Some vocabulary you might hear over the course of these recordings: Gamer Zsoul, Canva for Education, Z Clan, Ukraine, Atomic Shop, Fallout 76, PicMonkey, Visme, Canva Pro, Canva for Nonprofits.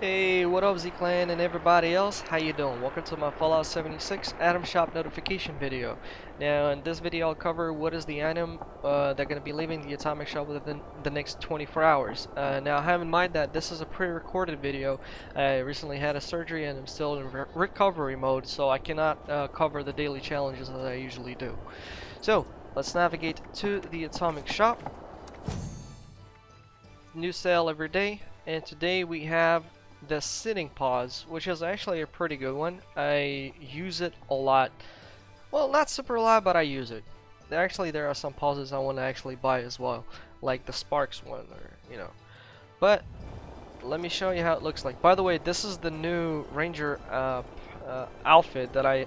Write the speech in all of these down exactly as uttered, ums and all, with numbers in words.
Hey, what up Z Clan and everybody else, how you doing? Welcome to my Fallout seventy-six Atomic Shop notification video. Now in this video I'll cover what is the item uh, that's going to be leaving the Atomic Shop within the next twenty-four hours. Uh, now have in mind that this is a pre-recorded video. I recently had a surgery and I'm still in re recovery mode, so I cannot uh, cover the daily challenges as I usually do. So let's navigate to the Atomic Shop. New sale every day, and today we have the sitting pause, which is actually a pretty good one. I use it a lot. Well, not super a lot, but I use it. Actually, there are some pauses I want to actually buy as well, like the Sparks one, or you know. But let me show you how it looks like. By the way, this is the new Ranger uh, uh, outfit that I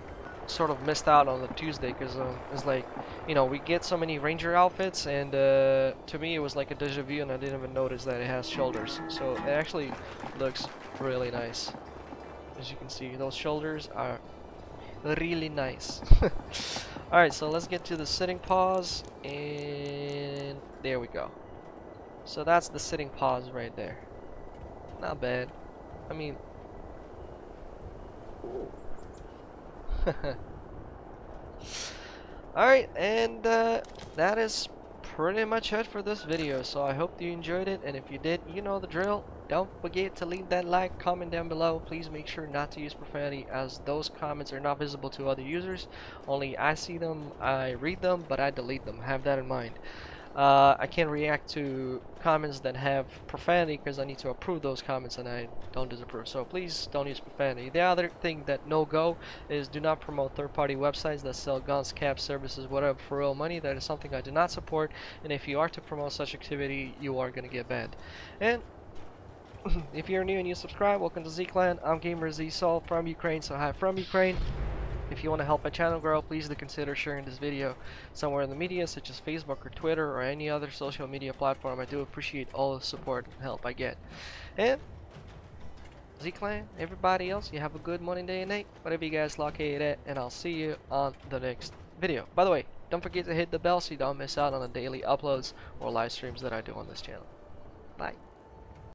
sort of missed out on the Tuesday, because um, it's like, you know, we get so many Ranger outfits, and uh, to me it was like a deja vu, and I didn't even notice that it has shoulders. So it actually looks really nice. As you can see, those shoulders are really nice. Alright, so let's get to the sitting pause, and there we go. So that's the sitting pause right there. Not bad. I mean, alright, and uh, that is pretty much it for this video. So I hope you enjoyed it, and if you did, you know the drill. Don't forget to leave that like, comment down below. Please make sure not to use profanity, as those comments are not visible to other users. Only I see them, I read them, but I delete them. Have that in mind. Uh, I can't react to comments that have profanity because I need to approve those comments, and I don't disapprove. So please don't use profanity. The other thing that no go is do not promote third-party websites that sell guns, caps, services, whatever for real money. That is something I do not support, and if you are to promote such activity, you are going to get banned. And if you're new and you subscribe, welcome to Z Clan. I'm Gamer Zsoul from Ukraine, so hi from Ukraine. If you want to help my channel grow, please do consider sharing this video somewhere in the media, such as Facebook or Twitter or any other social media platform. I do appreciate all the support and help I get. And Z Clan, everybody else, you have a good morning, day, and night, whatever you guys locate at, and I'll see you on the next video. By the way, don't forget to hit the bell so you don't miss out on the daily uploads or live streams that I do on this channel. Bye.